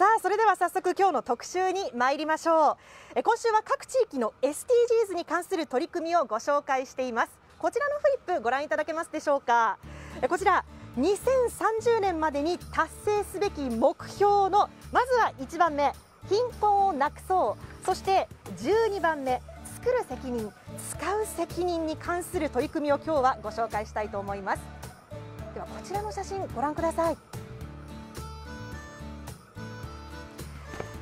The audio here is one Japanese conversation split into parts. さあ、それでは早速今日の特集に参りましょう。今週は各地域の SDGs に関する取り組みをご紹介しています。こちらのフリップご覧いただけますでしょうか。こちら2030年までに達成すべき目標の、まずは1番目貧困をなくそう、そして12番目作る責任、使う責任に関する取り組みを今日はご紹介したいと思います。ではこちらの写真ご覧ください。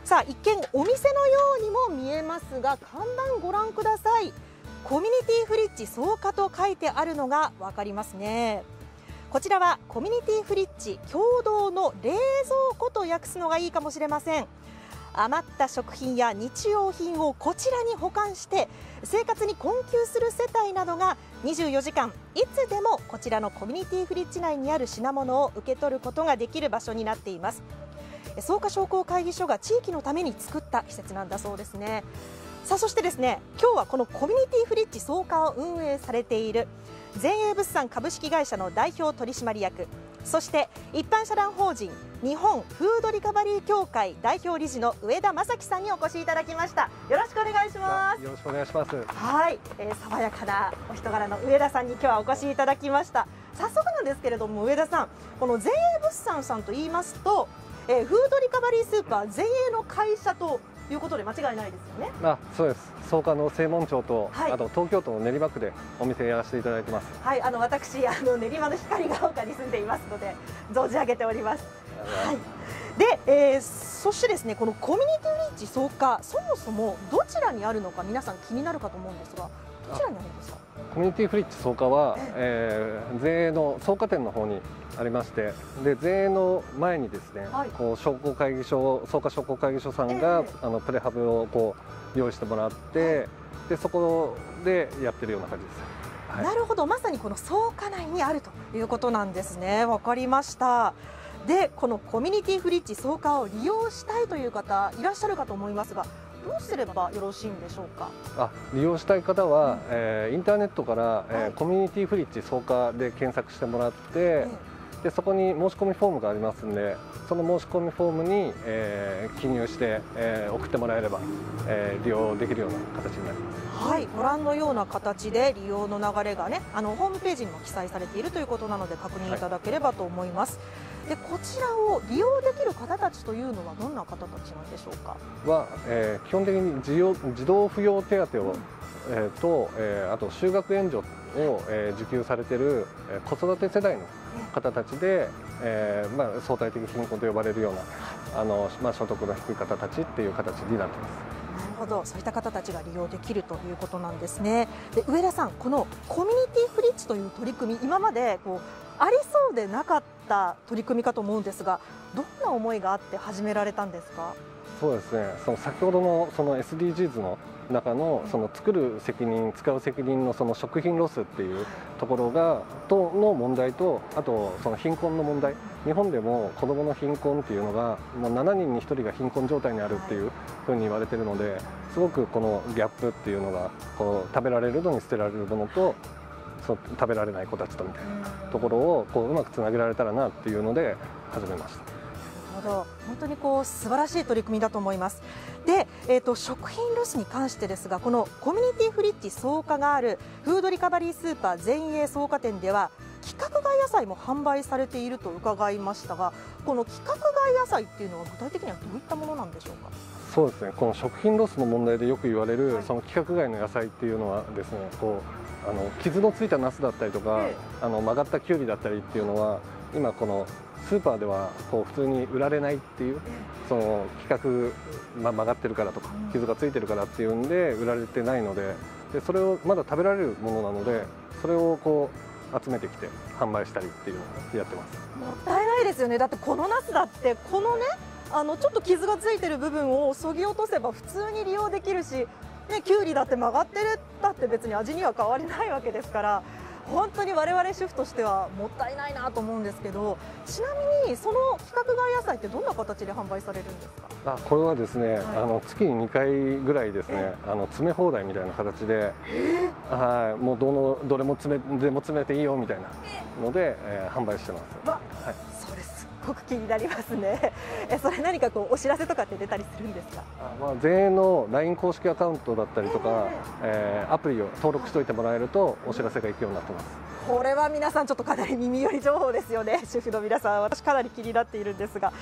さあ、一見お店のようにも見えますが、看板ご覧ください。コミュニティフリッジ草加と書いてあるのが分かりますね。こちらはコミュニティフリッジ共同の冷蔵庫と訳すのがいいかもしれません。余った食品や日用品をこちらに保管して生活に困窮する世帯などが24時間いつでもこちらのコミュニティフリッジ内にある品物を受け取ることができる場所になっています。草加商工会議所が地域のために作った施設なんだそうですね。さあ、そしてですね、今日はこのコミュニティフリッジ草加を運営されている全英物産株式会社の代表取締役、そして一般社団法人日本フードリカバリー協会代表理事の上田正樹さんにお越しいただきました。よろしくお願いします。よろしくお願いします。はい、爽やかなお人柄の上田さんに今日はお越しいただきました。早速なんですけれども、上田さん、この全英物産さんと言いますと、フードリカバリースーパー全英の会社ということで間違いないですよね。あ、そうです。草加の正門町と、はい、あと東京都の練馬区でお店やらせていただいてます。はい、私練馬の光が丘に住んでいますので存じ上げております。はい。で、そしてですね、このコミュニティフリッジ草加、そもそもどちらにあるのか皆さん気になるかと思うんですが、どちらにあるんですか？コミュニティフリッジ草加は、全英の草加店の方にありまして、で全英の前にですね、はい、こう商工会議所、草加商工会議所さんが、プレハブをこう用意してもらって、はい、でそこでやってるような感じです。はい、なるほど、まさにこの草加内にあるということなんですね。わかりました。でこのコミュニティフリッジ草加を利用したいという方いらっしゃるかと思いますが、どうすればよろしいんでしょうか。あ、利用したい方は、インターネットから、はい、コミュニティフリッジ草加で検索してもらって、でそこに申し込みフォームがありますんで、その申し込みフォームに、記入して、送ってもらえれば、利用できるような形になります。はい、ご覧のような形で利用の流れがね、ホームページにも記載されているということなので確認いただければと思います。はい、でこちらを利用できる方たちというのはどんな方たちなんでしょうか。は、基本的に児童扶養手当を、あと就学援助を、受給されている子育て世代の方たちで、相対的貧困と呼ばれるような所得の低い方たちっていう形になっています。なるほど、そういった方たちが利用できるということなんですね。で上田さん、このコミュニティフリッジという取り組み、今までこうありそうでなかった取り組みかと思うんですが、どんな思いがあって始められたんですか。そうですね、その先ほどのその SDGs の中のその作る責任、使う責任のその食品ロスっていうところがとの問題と、あとその貧困の問題、日本でも子どもの貧困っていうのが7人に1人が貧困状態にあるっていうふうに言われてるので、すごくこのギャップっていうのが、こう食べられるのに捨てられるものと、食べられない子たちとみたいなところをこううまくつなげられたらなっていうので始めました。本当にこう素晴らしい取り組みだと思います。で、食品ロスに関してですが、このコミュニティフリッジ草加があるフードリカバリースーパー全英草加店では規格外野菜も販売されていると伺いましたが、この規格外野菜っていうのは具体的にはどういったものなんでしょうか。そうですね、この食品ロスの問題でよく言われる、その規格外の野菜っていうのはですね、こう傷のついたナスだったりとか、曲がったキュウリだったりっていうのは、今このスーパーではこう普通に売られないっていう、その規格、曲がってるからとか傷がついてるからっていうんで売られてないので、それをまだ食べられるものなので、それをこう集めてきて販売したりっていうのをやってます。もったいないですよね。だってこのナスだってこのね、ちょっと傷がついてる部分を削ぎ落とせば普通に利用できるし、キュウリだって曲がってるだって別に味には変わりないわけですから、本当に我々主婦としてはもったいないなと思うんですけど、ちなみにその規格外野菜ってどんな形で販売されるんですか。あ、これはですね、月に2回ぐらいですね、詰め放題みたいな形で、はい、もうどれも詰めていいよみたいなので、販売してます。わ、はい、それすっごく気になりますね。それ何かこうお知らせとかって出たりするんですか？全員の LINE 公式アカウントだったりとか、アプリを登録しておいてもらえるとお知らせが行くようになってます。これは皆さんちょっとかなり耳寄り情報ですよね。主婦の皆さん、私かなり気になっているんですが、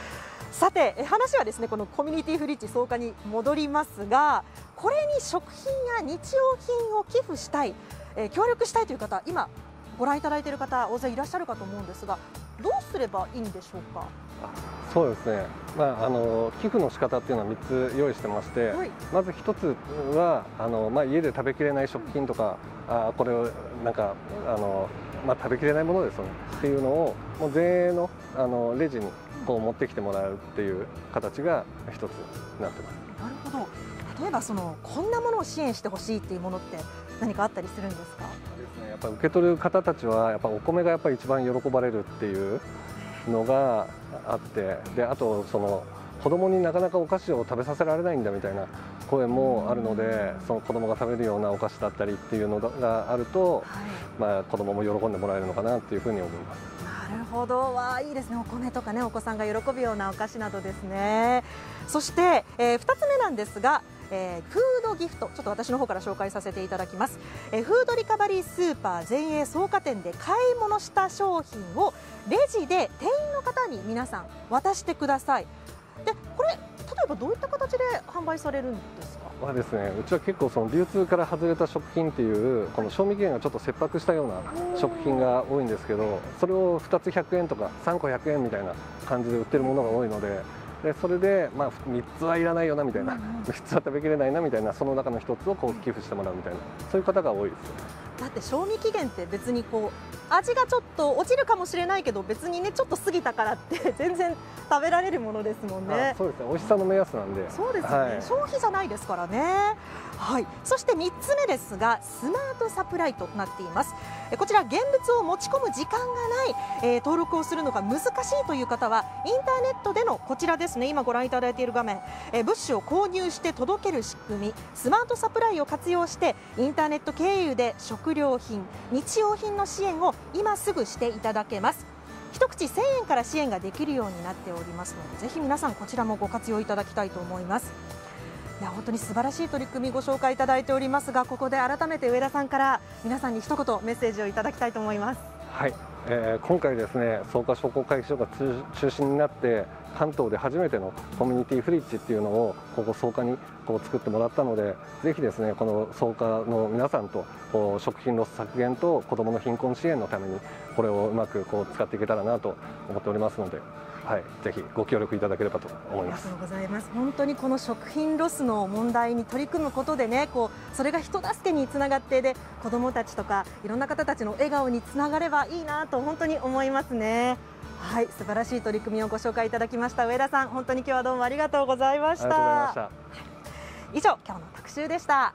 さて話はですね、このコミュニティフリッジ草加に戻りますが、これに食品や日用品を寄付したい、協力したいという方、今ご覧いただいている方大勢いらっしゃるかと思うんですが、どうすればいいんでしょうか？そうですね、寄付の仕方っていうのは3つ用意してまして、はい、まず1つは家で食べきれない食品とか、これをなんか食べきれないものですよねっていうのをもう全員のレジにこう持ってきてもらうっていう形が1つになってます。なるほど。例えばこんなものを支援してほしいっていうものって何かあったりするんですか？やっぱ受け取る方たちはやっぱお米がやっぱり一番喜ばれるっていうのがあって、であと子供になかなかお菓子を食べさせられないんだみたいな声もあるので、その子供が食べるようなお菓子だったりっていうのがあると、子供も喜んでもらえるのかなっていうふうに思います。なるほど、わあいいですね。お米とかね、お子さんが喜ぶようなお菓子などですね。そして、2つ目なんですが、フードギフト、ちょっと私の方から紹介させていただきます。フードリカバリースーパー全英草加店で買い物した商品をレジで店員の方に皆さん渡してください。でこれ例えばどういった形で販売されるんですか？はですね、うちは結構流通から外れた食品っていうこの賞味期限がちょっと切迫したような食品が多いんですけど、それを2つ100円とか3個100円みたいな感じで売ってるものが多いので。でそれで、3つはいらないよなみたいな、3つは食べきれないなみたいな、その中の1つをこう寄付してもらうみたいな、そういう方が多いですよね。だって賞味期限って別にこう味がちょっと落ちるかもしれないけど、別にねちょっと過ぎたからって全然食べられるものですもんね。そうですね、美味しさの目安なんで。そうですね、はい、消費じゃないですからね。はい、そして3つ目ですが、スマートサプライとなっています。こちら現物を持ち込む時間がない、登録をするのが難しいという方はインターネットでのこちらですね、今ご覧いただいている画面、物資を購入して届ける仕組み、スマートサプライを活用してインターネット経由で食料品、日用品の支援を今すぐしていただけます。一口1000円から支援ができるようになっておりますので、ぜひ皆さんこちらもご活用いただきたいと思います。いや本当に素晴らしい取り組みご紹介いただいておりますが、ここで改めて上田さんから皆さんに一言メッセージをいただきたいと思います。はい、今回ですね、草加商工会議所が中心になって関東で初めてのコミュニティフリッジっていうのをここ草加にこう作ってもらったので、ぜひですねこの草加の皆さんと食品ロス削減と子どもの貧困支援のためにこれをうまくこう使っていけたらなと思っておりますので。はい、ぜひご協力いただければと思います。ありがとうございます。本当にこの食品ロスの問題に取り組むことでね、それが人助けにつながってで、子どもたちとかいろんな方たちの笑顔につながればいいなと本当に思いますね。はい、素晴らしい取り組みをご紹介いただきました。上田さん、本当に今日はどうもありがとうございました。以上、今日の特集でした。